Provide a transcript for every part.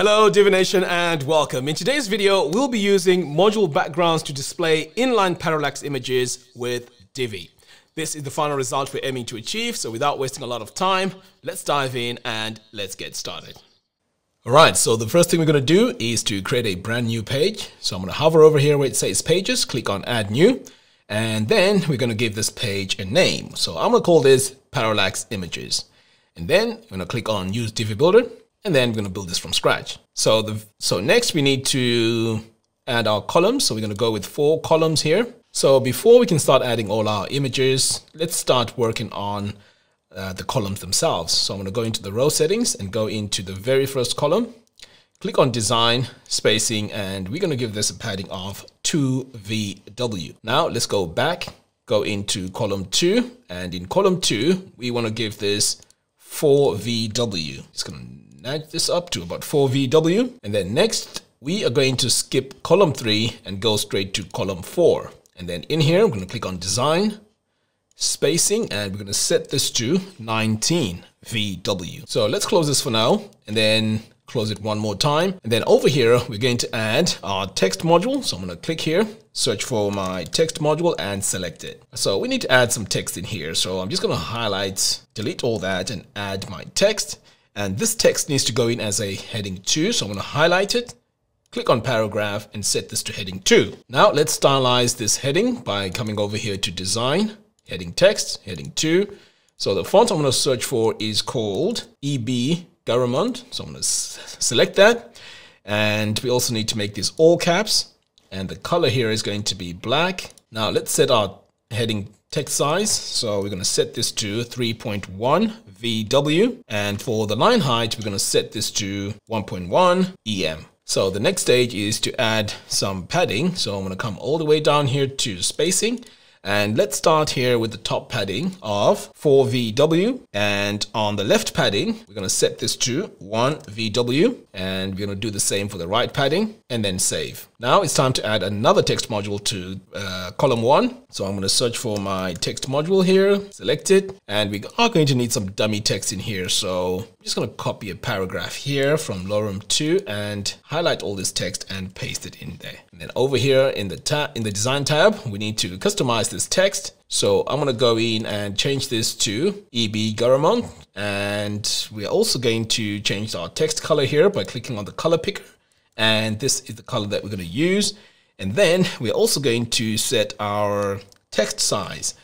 Hello Divi Nation and welcome. In today's video, we'll be using module backgrounds to display inline parallax images with Divi. This is the final result we're aiming to achieve, so without wasting a lot of time, let's dive in and let's get started. All right, so the first thing we're going to do is to create a brand new page. So I'm going to hover over here where it says Pages, click on Add New, and then we're going to give this page a name. So I'm going to call this Parallax Images. And then I'm going to click on Use Divi Builder. And then we're going to build this from scratch. So next we need to add our columns. So we're going to go with 4 columns here. So before we can start adding all our images, let's start working on the columns themselves. So I'm going to go into the row settings and go into the very first column. Click on design, spacing, and we're going to give this a padding of 2VW. Now let's go back, go into column 2. And in column 2, we want to give this 4VW. It's going to nudge this up to about 4VW. And then next, we are going to skip column 3 and go straight to column 4. And then in here, I'm going to click on design, spacing, and we're going to set this to 19VW. So let's close this for now and then close it one more time. And then over here, we're going to add our text module. So I'm going to click here, search for my text module and select it. So we need to add some text in here. So I'm just going to highlight, delete all that and add my text. And this text needs to go in as a heading 2. So I'm going to highlight it, click on paragraph and set this to heading 2. Now let's stylize this heading by coming over here to design, heading text, heading 2. So the font I'm going to search for is called EB Garamond. So I'm going to select that. And we also need to make this all caps. And the color here is going to be black. Now let's set our heading text size. So we're going to set this to 3.1VW. And for the line height, we're going to set this to 1.1 EM. So the next stage is to add some padding. So I'm going to come all the way down here to spacing. And let's start here with the top padding of 4VW. And on the left padding, we're going to set this to 1VW. And we're going to do the same for the right padding and then save. Now it's time to add another text module to column 1. So I'm going to search for my text module here, select it. And we are going to need some dummy text in here. So I'm just going to copy a paragraph here from Lorem 2 and highlight all this text and paste it in there. And then over here in the design tab, we need to customize this text. So I'm going to go in and change this to EB Garamond. And we're also going to change our text color here by clicking on the color picker. And this is the color that we're going to use. And then we're also going to set our text size.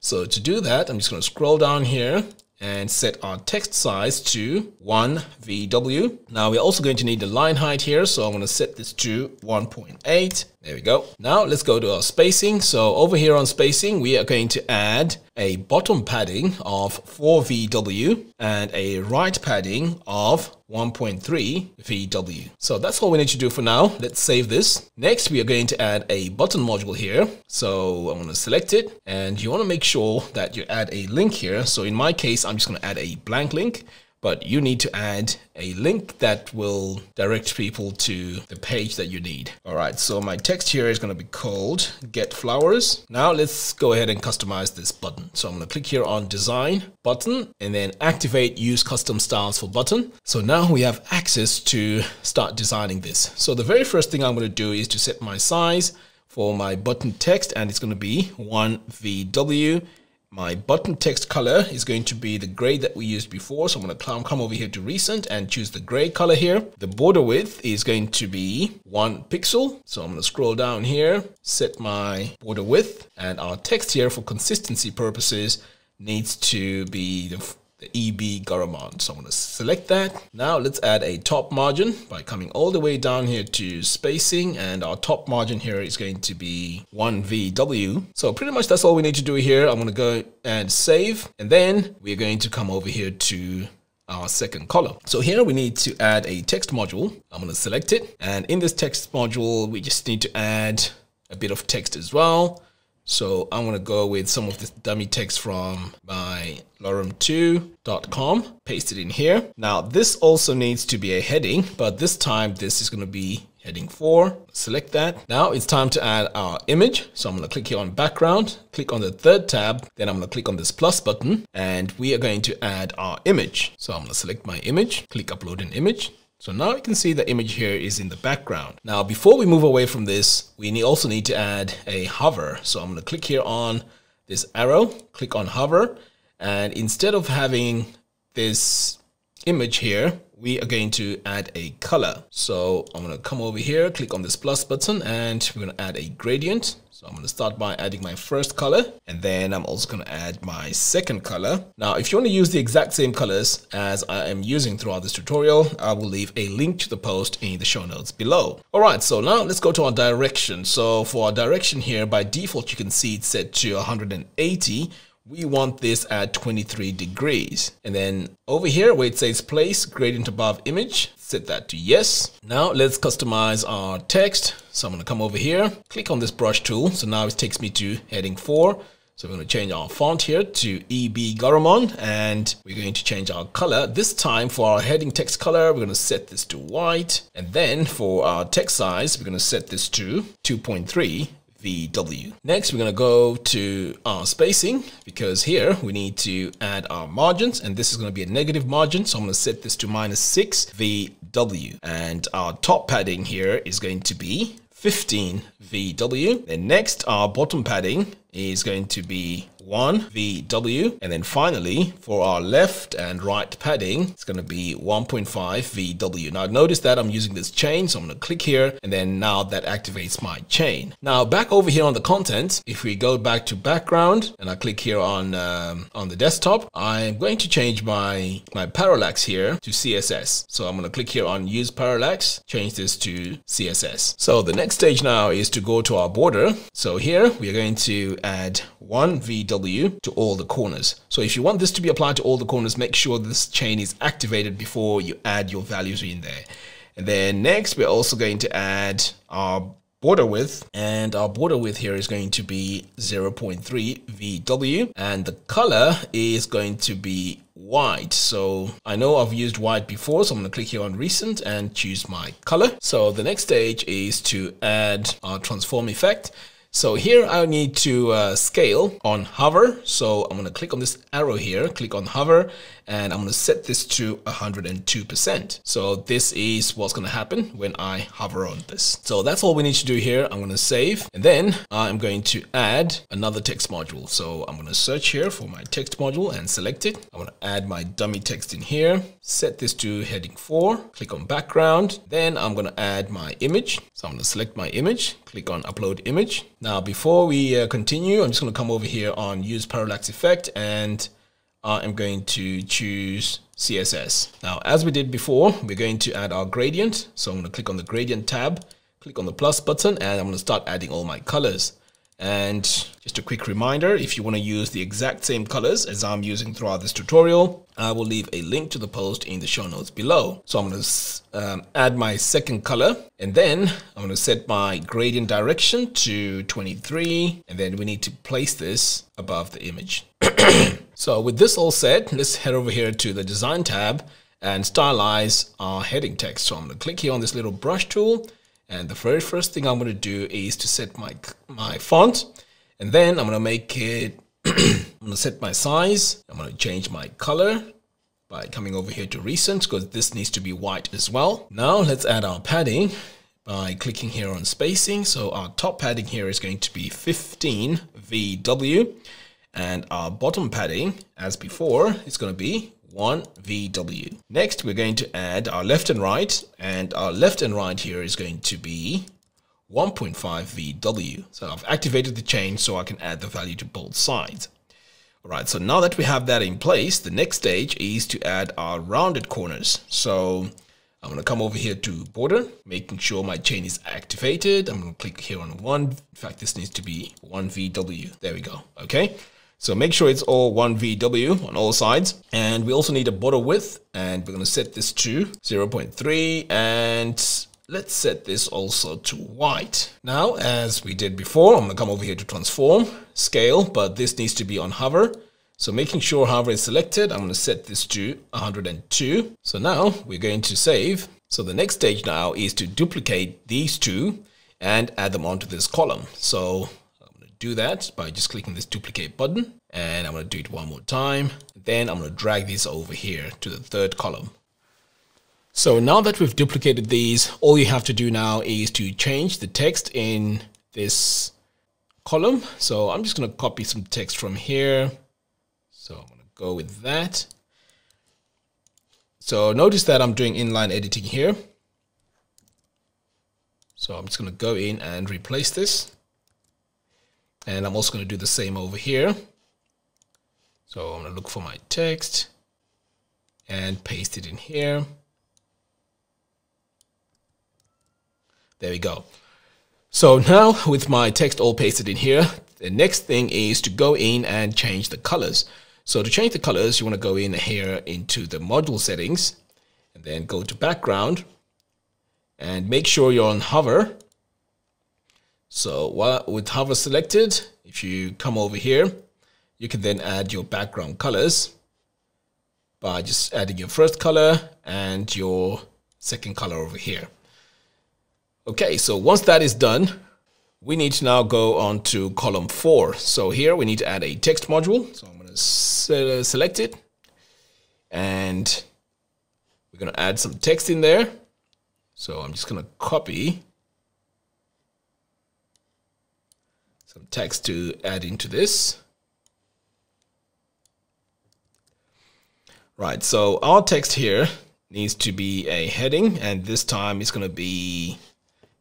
So to do that, I'm just going to scroll down here and set our text size to 1VW. Now we're also going to need the line height here. So I'm going to set this to 1.8. There we go. Now let's go to our spacing. So over here on spacing, we are going to add a bottom padding of 4VW and a right padding of 1.3VW. So that's all we need to do for now. Let's save this. Next, we are going to add a button module here. So I'm going to select it and you want to make sure that you add a link here. So in my case, I'm just going to add a blank link. But you need to add a link that will direct people to the page that you need. All right, so my text here is going to be called Get Flowers. Now let's go ahead and customize this button. So I'm going to click here on Design Button and then Activate Use Custom Styles for Button. So now we have access to start designing this. So the very first thing I'm going to do is to set my size for my button text and it's going to be 1VW. My button text color is going to be the gray that we used before. So I'm going to come over here to recent and choose the gray color here. The border width is going to be 1 pixel. So I'm going to scroll down here, set my border width and our text here for consistency purposes needs to be the EB Garamond. So I'm going to select that. Now let's add a top margin by coming all the way down here to spacing and our top margin here is going to be 1VW. So pretty much that's all we need to do here. I'm going to go and save and then we're going to come over here to our second column. So here we need to add a text module. I'm going to select it and in this text module we just need to add a bit of text as well. So I'm going to go with some of this dummy text from my lorem2.com, paste it in here. Now this also needs to be a heading, but this time this is going to be heading 4. Select that. Now it's time to add our image. So I'm going to click here on background, click on the third tab, then I'm going to click on this plus button and we are going to add our image. So I'm going to select my image, click upload an image. So now you can see the image here is in the background. Now, before we move away from this, we also need to add a hover. So I'm going to click here on this arrow, click on hover. And instead of having this image here, we are going to add a color. So I'm going to come over here, click on this plus button, and we're going to add a gradient. So I'm going to start by adding my first color, and then I'm also going to add my second color. Now, if you want to use the exact same colors as I am using throughout this tutorial, I will leave a link to the post in the show notes below. All right, so now let's go to our direction. So for our direction here, by default, you can see it's set to 180. We want this at 23 degrees. And then over here where it says place gradient above image, set that to yes. Now let's customize our text. So I'm going to come over here, click on this brush tool. So now it takes me to heading 4. So we're going to change our font here to EB Garamond, and we're going to change our color. This time for our heading text color, we're going to set this to white. And then for our text size, we're going to set this to 2.3. VW. Next, we're going to go to our spacing, because here we need to add our margins, and this is going to be a negative margin. So I'm going to set this to -6 VW, and our top padding here is going to be 15 VW. Then next, our bottom padding is going to be 1 VW. And then finally, for our left and right padding, it's going to be 1.5 VW. Now notice that I'm using this chain. So I'm going to click here, and then now that activates my chain. Now back over here on the content, if we go back to background and I click here on the desktop, I'm going to change my parallax here to CSS. So I'm going to click here on use parallax, change this to CSS. So the next stage now is to go to our border. So here we are going to add 1 VW to all the corners. So if you want this to be applied to all the corners, make sure this chain is activated before you add your values in there. And then next, we're also going to add our border width, and our border width here is going to be 0.3 VW, and the color is going to be white. So I know I've used white before, so I'm going to click here on recent and choose my color. So the next stage is to add our transform effect. So here I need to scale on hover. So I'm going to click on this arrow here, click on hover, and I'm going to set this to 102%. So this is what's going to happen when I hover on this. So that's all we need to do here. I'm going to save, and then I'm going to add another text module. So I'm going to search here for my text module and select it. I'm going to add my dummy text in here, set this to heading 4, click on background. Then I'm going to add my image. So I'm going to select my image, click on upload image. Now, before we continue, I'm just going to come over here on use parallax effect, and I'm going to choose CSS. Now, as we did before, we're going to add our gradient. So I'm going to click on the gradient tab, click on the plus button, and I'm going to start adding all my colors. And just a quick reminder, if you want to use the exact same colors as I'm using throughout this tutorial, I will leave a link to the post in the show notes below. So I'm going to add my second color, and then I'm going to set my gradient direction to 23. And then we need to place this above the image. So with this all set, let's head over here to the design tab and stylize our heading text. So I'm going to click here on this little brush tool. And the very first thing I'm going to do is to set my font, and then I'm going to make it, I'm going to set my size. I'm going to change my color by coming over here to recent, because this needs to be white as well. Now let's add our padding by clicking here on spacing. So our top padding here is going to be 15 VW, and our bottom padding, as before, is going to be 1 VW. Next, we're going to add our left and right, and our left and right here is going to be 1.5 VW. So I've activated the chain so I can add the value to both sides. All right, so now that we have that in place, the next stage is to add our rounded corners. So I'm going to come over here to border, making sure my chain is activated. I'm going to click here on 1. In fact, this needs to be 1 VW. There we go. Okay. So make sure it's all 1 VW on all sides. And we also need a border width, and we're going to set this to 0.3, and let's set this also to white. Now, as we did before, I'm going to come over here to transform, scale, but this needs to be on hover. So making sure hover is selected, I'm going to set this to 102. So now we're going to save. So the next stage now is to duplicate these two and add them onto this column. So do that by just clicking this duplicate button, and I'm going to do it one more time. Then I'm going to drag this over here to the third column. So now that we've duplicated these, all you have to do now is to change the text in this column. So I'm just going to copy some text from here. So I'm going to go with that. So notice that I'm doing inline editing here. So I'm just going to go in and replace this. And I'm also going to do the same over here. So I'm going to look for my text and paste it in here. There we go. So now with my text all pasted in here, the next thing is to go in and change the colors. So to change the colors, you want to go in here into the module settings and then go to background and make sure you're on hover. So with hover selected, if you come over here, you can then add your background colors by just adding your first color and your second color over here. Okay, so once that is done, we need to now go on to column 4. So here we need to add a text module. So I'm going to select it and we're going to add some text in there. So I'm just going to copy some text to add into this. Right, so our text here needs to be a heading, and this time it's going to be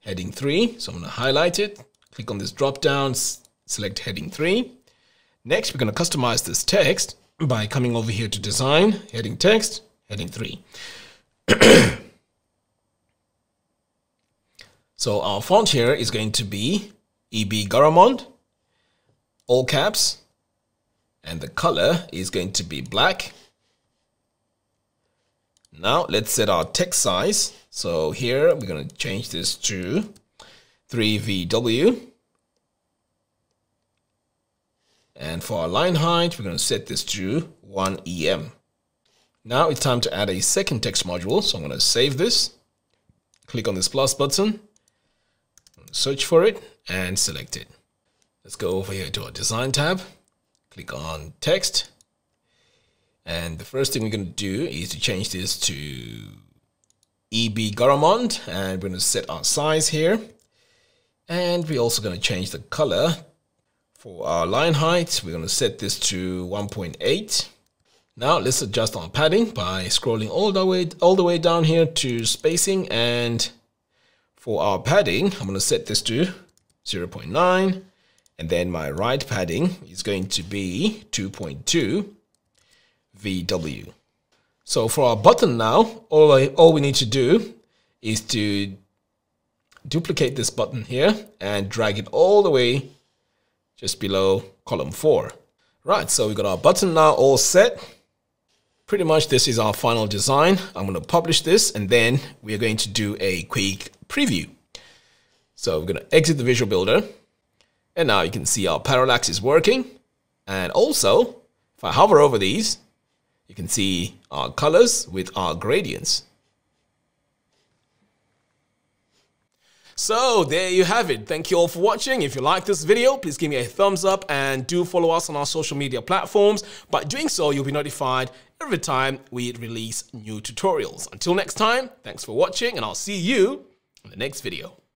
heading 3. So I'm going to highlight it, click on this drop down, select heading 3. Next, we're going to customize this text by coming over here to design, heading text, heading 3. So our font here is going to be EB Garamond, all caps, and the color is going to be black. Now let's set our text size. So here we're going to change this to 3VW. And for our line height, we're going to set this to 1 EM. Now it's time to add a second text module. So I'm going to save this, click on this plus button, search for it and select it. Let's go over here to our design tab, click on text. And the first thing we're going to do is to change this to EB Garamond, and we're going to set our size here. And we're also going to change the color. For our line height, we're going to set this to 1.8. Now let's adjust our padding by scrolling all the way down here to spacing. And for our padding, I'm going to set this to 0.9. And then my right padding is going to be 2.2. VW. So for our button now, all we need to do is to duplicate this button here and drag it all the way just below column 4. Right, so we've got our button now all set. Pretty much this is our final design. I'm going to publish this and then we're going to do a quick preview. So we're going to exit the Visual Builder and now you can see our parallax is working. And also, if I hover over these, you can see our colors with our gradients. So there you have it. Thank you all for watching. If you like this video, please give me a thumbs up and do follow us on our social media platforms. By doing so, you'll be notified every time we release new tutorials. Until next time, thanks for watching and I'll see you in the next video.